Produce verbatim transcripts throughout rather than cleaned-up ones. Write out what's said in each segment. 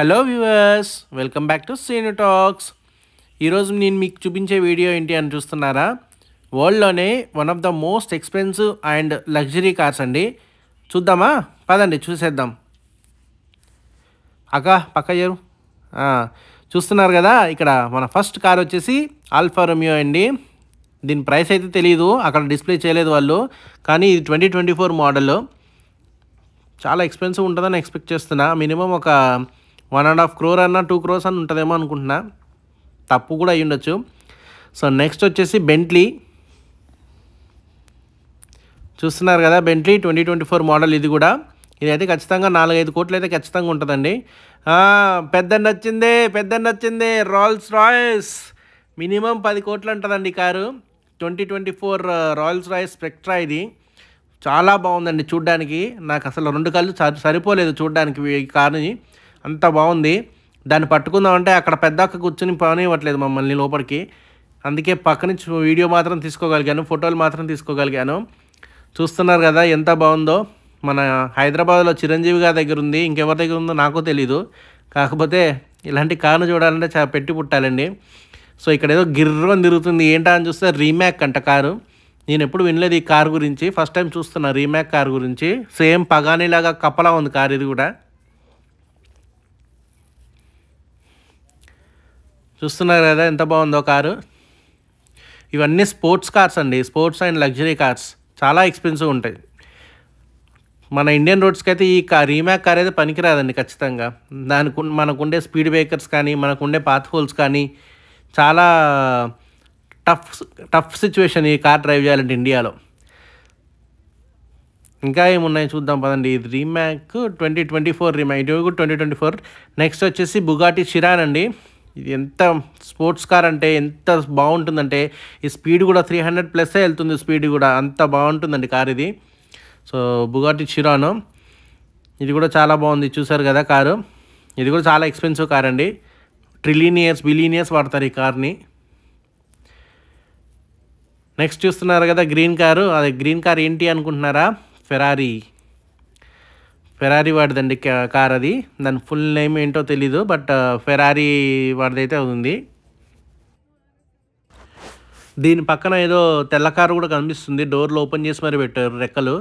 Hello viewers, welcome back to CnuTalks. ఈరోజు నేను మీకు చూపించే వీడియో ఏంటి అని చూస్తున్నారా, వరల్డ్లోనే one of the most expensive and luxury cars అండి. చూద్దామా, పదండి చూసేద్దాం. అక్క పక్క చేయరు. చూస్తున్నారు కదా, ఇక్కడ మన ఫస్ట్ కార్ వచ్చేసి ఆల్ఫా రోమియో అండి. దీని ప్రైస్ అయితే తెలియదు, అక్కడ డిస్ప్లే చేయలేదు వాళ్ళు, కానీ ఇది ట్వంటీ ట్వంటీ ఫోర్ మోడల్. చాలా ఎక్స్పెన్సివ్ ఉంటుందని ఎక్స్పెక్ట్ చేస్తున్నా. మినిమం ఒక వన్ అండ్ హాఫ్ క్రోర్ అన్న టూ క్రోర్స్ అని ఉంటుందేమో అనుకుంటున్నా, తప్పు కూడా అయ్యి ఉండొచ్చు. సో నెక్స్ట్ వచ్చేసి బెంట్లీ. చూస్తున్నారు కదా, Bentley twenty twenty four model. ఇది కూడా ఇదైతే ఖచ్చితంగా నాలుగైదు కోట్లు అయితే ఖచ్చితంగా ఉంటుందండి. పెద్ద నచ్చిందే పెద్ద నచ్చిందే రాల్స్ రాయస్. మినిమం పది కోట్లు ఉంటుందండి car. Twenty twenty four Rolls Royce Spectre. ఇది చాలా బాగుందండి చూడ్డానికి. నాకు అసలు రెండు కళ్ళు సరిపోలేదు చూడ్డానికి ఈ కారుని, అంత బాగుంది. దాన్ని పట్టుకుందామంటే అక్కడ పెద్ద అక్క కూర్చొని పనివ్వట్లేదు మమ్మల్ని లోపలికి, అందుకే పక్కన వీడియో మాత్రం తీసుకోగలిగాను, ఫోటోలు మాత్రం తీసుకోగలిగాను. చూస్తున్నారు కదా ఎంత బాగుందో. మన హైదరాబాద్లో చిరంజీవి గారి దగ్గర ఉంది, ఇంకెవరి దగ్గర ఉందో నాకు తెలీదు. కాకపోతే ఇలాంటి కారును చూడాలంటే చాలా పెట్టి పుట్టాలండి. సో ఇక్కడ ఏదో గిర్రం తిరుగుతుంది ఏంటా అని చూస్తే రీమ్యాక్ అంట కారు. నేను ఎప్పుడు వినలేదు ఈ కారు గురించి, ఫస్ట్ టైం చూస్తున్నా రీమ్యాక్ కారు గురించి. సేమ్ పగానీలాగా కప్పలా ఉంది కారు ఇది కూడా. చూస్తున్నారు కదా ఎంత బాగుందో కారు. ఇవన్నీ స్పోర్ట్స్ కార్స్ అండి, స్పోర్ట్స్ అండ్ లగ్జరీ కార్స్. చాలా ఎక్స్పెన్సివ్ ఉంటాయి. మన ఇండియన్ రోడ్స్కి అయితే ఈ కార్ రీమ్యాక్ కార్ అయితే పనికిరాదండి ఖచ్చితంగా. దానికి మనకుండే స్పీడ్ బ్రేకర్స్ కానీ, మనకుండే పాత్ హోల్స్ కానీ, చాలా టఫ్ టఫ్ సిచ్యువేషన్ ఈ కార్ డ్రైవ్ చేయాలంటే ఇండియాలో. ఇంకా ఏమున్నాయి చూద్దాం పదండి. ఇది Rimac twenty twenty four Rimac ఇటు ట్వంటీ ట్వంటీ ఫోర్ నెక్స్ట్ వచ్చేసి బుగాటి చిరాన్ అండి. ఇది ఎంత స్పోర్ట్స్ కార్ అంటే ఎంత బాగుంటుందంటే, ఈ స్పీడ్ కూడా త్రీ హండ్రెడ్ ప్లస్సే వెళ్తుంది స్పీడ్ కూడా, అంత బాగుంటుందండి కార్ ఇది. సో బుగాటి చిరాన్ ఇది కూడా చాలా బాగుంది. చూసారు కదా కారు, ఇది కూడా చాలా ఎక్స్పెన్సివ్ కార్ అండి. ట్రిలియన్ ఇయర్స్ బిలియన్ ఇయర్స్ వాడతారు ఈ కార్ని. నెక్స్ట్ చూస్తున్నారు కదా గ్రీన్ కారు. అది గ్రీన్ కార్ ఏంటి అనుకుంటున్నారా, ఫెరారీ. ఫెరారీ వాడిదండి కార్ అది. దాని ఫుల్ నేమ్ ఏంటో తెలీదు, బట్ ఫెరారీ వాడిదైతే ఉంది. దీని పక్కన ఏదో తెల్ల కారు కూడా కనిపిస్తుంది, డోర్లు ఓపెన్ చేసి మరి పెట్టారు రెక్కలు.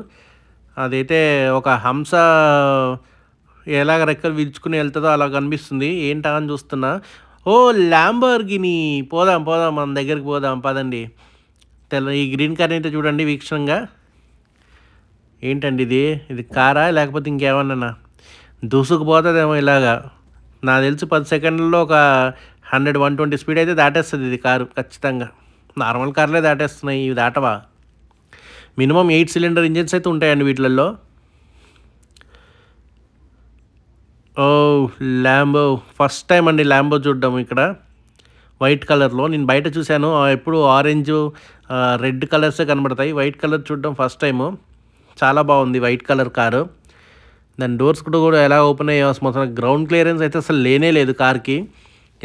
అదైతే ఒక హంస ఎలాగ రెక్కలు విరుచుకుని వెళ్తుందో అలా కనిపిస్తుంది. ఏంటా అని చూస్తున్నా, ఓ ల్యాంబోర్గిని. పోదాం పోదాం, మన దగ్గరికి పోదాం పదండి. తెల్ల ఈ గ్రీన్ కార్ అయితే చూడండి వీక్షణంగా. ఏంటండి ఇది, ఇది కారా లేకపోతే ఇంకేమన్నా? దూసుకుపోతుందేమో ఇలాగా. నాకు తెలిసి పది సెకండ్లలో ఒక హండ్రెడ్ వన్ ట్వంటీ స్పీడ్ అయితే దాటేస్తుంది ఇది కారు ఖచ్చితంగా. నార్మల్ కార్లే దాటేస్తున్నాయి, ఇవి దాటవా? మినిమం ఎయిట్ సిలిండర్ ఇంజిన్స్ అయితే ఉంటాయండి వీటిలలో. ఓ ల్యాంబో, ఫస్ట్ టైం అండి ల్యాంబో చూడడం ఇక్కడ వైట్ కలర్లో. నేను బయట చూశాను, ఎప్పుడు ఆరెంజ్ రెడ్ కలర్సే కనబడతాయి, వైట్ కలర్ చూడడం ఫస్ట్ టైము. చాలా బాగుంది వైట్ కలర్ కారు. దాని డోర్స్ కూడా కూడా ఎలా ఓపెన్ అయ్యే అవసరం. గ్రౌండ్ క్లియరెన్స్ అయితే అసలు లేనే లేదు కార్కి.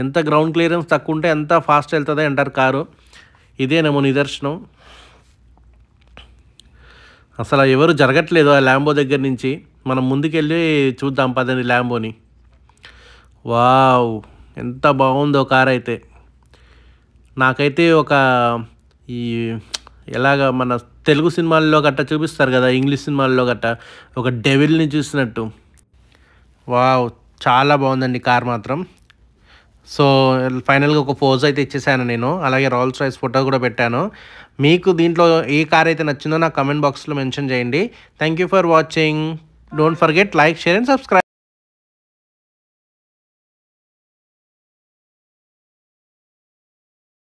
ఎంత గ్రౌండ్ క్లియరెన్స్ తక్కువ ఉంటే ఎంత ఫాస్ట్ వెళ్తుంది అంటారు కారు. ఇదేనేమో నిదర్శనం. అసలు ఎవరు జరగట్లేదు ఆ ల్యాంబో దగ్గర నుంచి. మనం ముందుకెళ్ళి చూద్దాం పదండి ల్యాంబోని. వావ్ ఎంత బాగుందో కార్ అయితే. నాకైతే ఒక ఈ ఎలాగ మన తెలుగు సినిమాల్లో గట్టా చూపిస్తారు కదా, ఇంగ్లీష్ సినిమాల్లో గట్టా, ఒక డెవిల్ని చూసినట్టు. వావ్ చాలా బాగుందండి కార్ మాత్రం. సో ఫైనల్గా ఒక పోజ్ అయితే ఇచ్చేసాను నేను, అలాగే రోల్స్ రాయిస్ ఫోటో కూడా పెట్టాను. మీకు దీంట్లో ఏ కార్ అయితే నచ్చిందో నాకు కమెంట్ బాక్స్లో మెన్షన్ చేయండి. Thank you for watching. Don't forget like, share and subscribe.